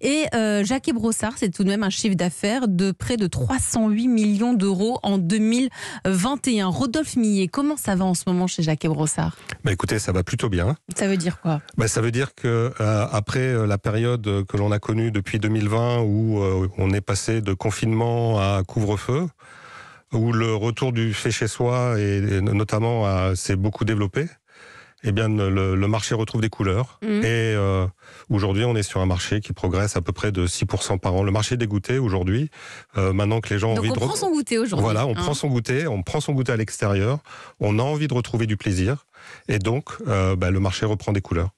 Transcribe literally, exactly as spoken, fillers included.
Et euh, Jacquet Brossard, c'est tout de même un chiffre d'affaires de près de trois cent huit millions d'euros en deux mille vingt et un. Rodolphe Millet, comment ça va en ce moment chez Jacquet Brossard ? Bah écoutez, ça va plutôt bien. Ça veut dire quoi ? Bah ça veut dire que euh, après la période que l'on a connue depuis deux mille vingt, où euh, on est passé de confinement à couvre-feu, où le retour du fait chez soi et, et notamment à, s'est beaucoup développé, eh bien le, le marché retrouve des couleurs. Mmh. Et euh, aujourd'hui, on est sur un marché qui progresse à peu près de six pour cent par an. Le marché des goûters aujourd'hui, euh, maintenant que les gens ont envie de... Donc on prend son goûter aujourd'hui. Voilà, on hein. prend son goûter, on prend son goûter à l'extérieur, on a envie de retrouver du plaisir. Et donc, euh, bah, le marché reprend des couleurs.